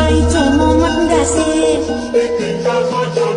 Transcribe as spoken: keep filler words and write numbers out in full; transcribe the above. Ai cho mô mắt đã xem.